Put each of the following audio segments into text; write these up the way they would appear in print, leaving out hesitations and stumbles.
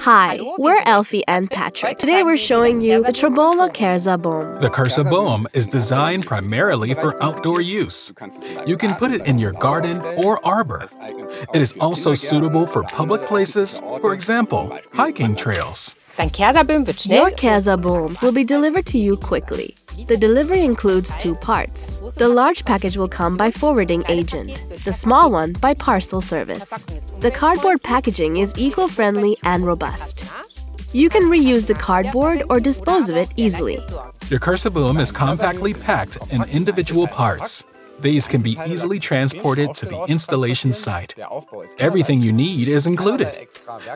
Hi, we're Elfie and Patrick. Today we're showing you the TROBOLO KersaBœm. The KersaBœm is designed primarily for outdoor use. You can put it in your garden or arbor. It is also suitable for public places, for example, hiking trails. Your KersaBœm will be delivered to you quickly. The delivery includes two parts. The large package will come by forwarding agent, the small one by parcel service. The cardboard packaging is eco-friendly and robust. You can reuse the cardboard or dispose of it easily. Your KersaBœm is compactly packed in individual parts. These can be easily transported to the installation site. Everything you need is included.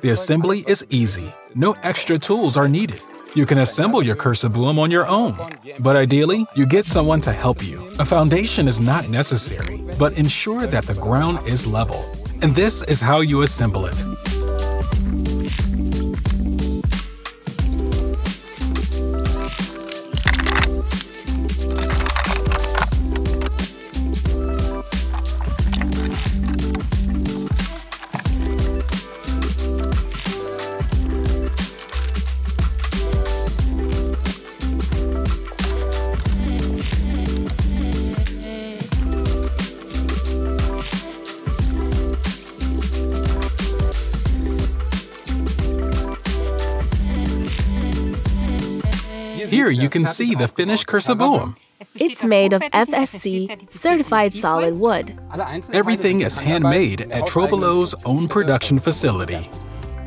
The assembly is easy. No extra tools are needed. You can assemble your KersaBœm on your own, but ideally, you get someone to help you. A foundation is not necessary, but ensure that the ground is level. And this is how you assemble it. Here you can see the finished KersaBœm. It's made of FSC, certified solid wood. Everything is handmade at TROBOLO's own production facility.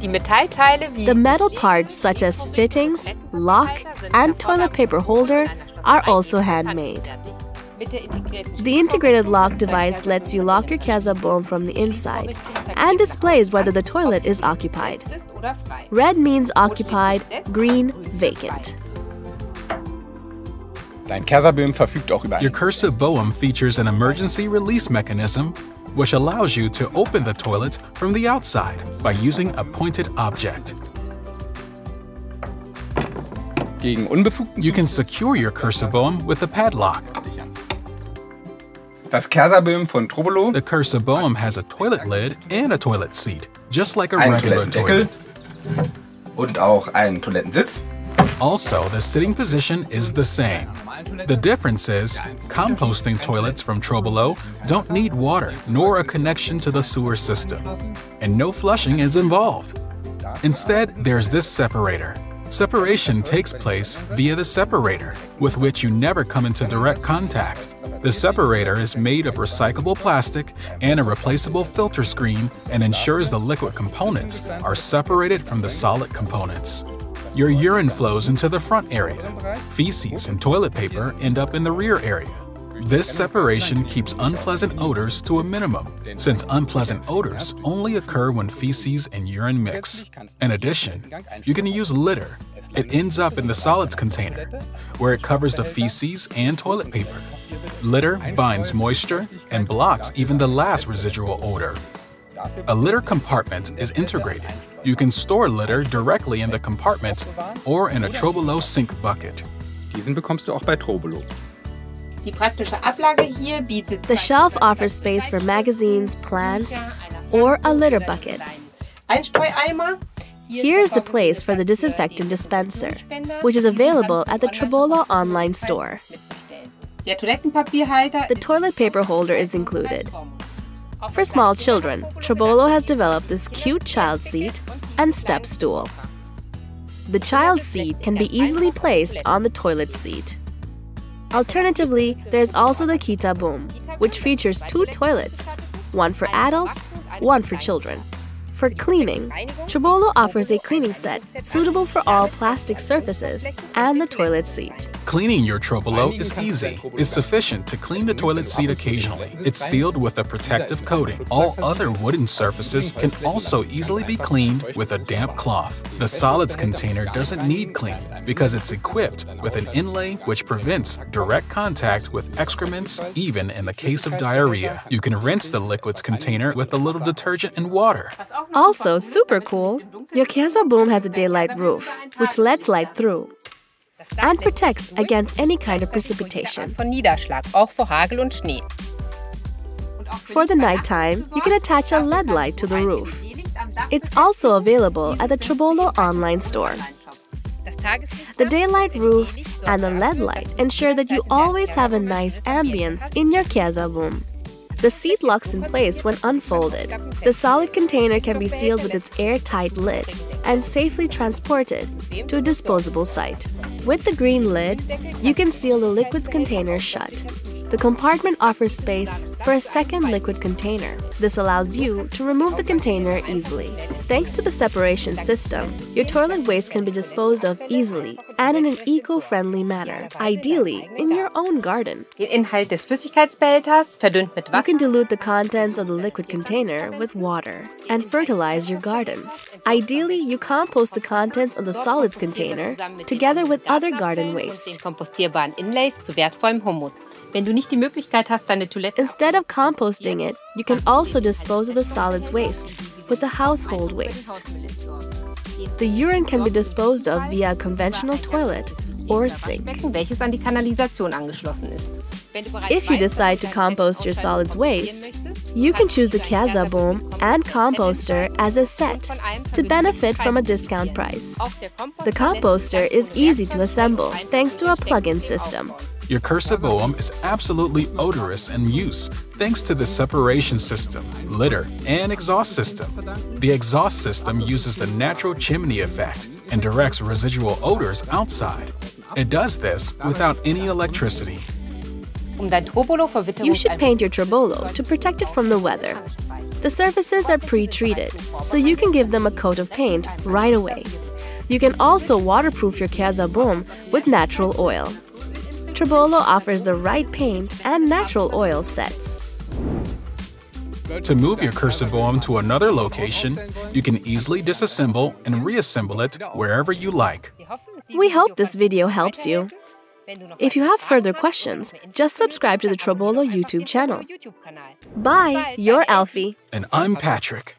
The metal parts such as fittings, lock, and toilet paper holder are also handmade. The integrated lock device lets you lock your KersaBœm from the inside and displays whether the toilet is occupied. Red means occupied, green vacant. Your KersaBœm features an emergency release mechanism, which allows you to open the toilet from the outside by using a pointed object. You can secure your KersaBœm with a padlock. The KersaBœm has a toilet lid and a toilet seat, just like a regular toilet. Also, the sitting position is the same. The difference is, composting toilets from TROBOLO don't need water nor a connection to the sewer system, and no flushing is involved. Instead, there's this separator. Separation takes place via the separator, with which you never come into direct contact. The separator is made of recyclable plastic and a replaceable filter screen and ensures the liquid components are separated from the solid components. Your urine flows into the front area. Feces and toilet paper end up in the rear area. This separation keeps unpleasant odors to a minimum, since unpleasant odors only occur when feces and urine mix. In addition, you can use litter. It ends up in the solids container, where it covers the feces and toilet paper. Litter binds moisture and blocks even the last residual odor. A litter compartment is integrated. You can store litter directly in the compartment or in a TROBOLO sink bucket. The shelf offers space for magazines, plants, or a litter bucket. Here's the place for the disinfectant dispenser, which is available at the TROBOLO online store. The toilet paper holder is included. For small children, TROBOLO has developed this cute child seat and step stool. The child seat can be easily placed on the toilet seat. Alternatively, there's also the KersaBœm, which features two toilets, one for adults, one for children. For cleaning, TROBOLO offers a cleaning set suitable for all plastic surfaces and the toilet seat. Cleaning your TROBOLO is easy. It's sufficient to clean the toilet seat occasionally. It's sealed with a protective coating. All other wooden surfaces can also easily be cleaned with a damp cloth. The solids container doesn't need cleaning because it's equipped with an inlay which prevents direct contact with excrements, even in the case of diarrhea. You can rinse the liquids container with a little detergent and water. Also, super cool, your KersaBœm has a daylight roof, which lets light through and protects against any kind of precipitation. For the nighttime, you can attach a LED light to the roof. It's also available at the TROBOLO online store. The daylight roof and the LED light ensure that you always have a nice ambience in your KersaBœm. The seat locks in place when unfolded. The solid container can be sealed with its airtight lid and safely transported to a disposable site. With the green lid, you can seal the liquid's container shut. The compartment offers space for a second liquid container. This allows you to remove the container easily. Thanks to the separation system, your toilet waste can be disposed of easily and in an eco-friendly manner, ideally in your own garden. You can dilute the contents of the liquid container with water and fertilize your garden. Ideally, you compost the contents of the solids container together with other garden waste. Instead of composting it, you can also dispose of the solids waste with the household waste. The urine can be disposed of via a conventional toilet or sink. If you decide to compost your solids waste, you can choose the KersaBœm and composter as a set to benefit from a discount price. The composter is easy to assemble thanks to a plug-in system. Your KersaBœm is absolutely odorless in use thanks to the separation system, litter, and exhaust system. The exhaust system uses the natural chimney effect and directs residual odors outside. It does this without any electricity. You should paint your TROBOLO to protect it from the weather. The surfaces are pre-treated, so you can give them a coat of paint right away. You can also waterproof your KersaBœm with natural oil. TROBOLO offers the right paint and natural oil sets. To move your KersaBœm to another location, you can easily disassemble and reassemble it wherever you like. We hope this video helps you. If you have further questions, just subscribe to the TROBOLO YouTube channel. Bye, you're Elfie. And I'm Patrick.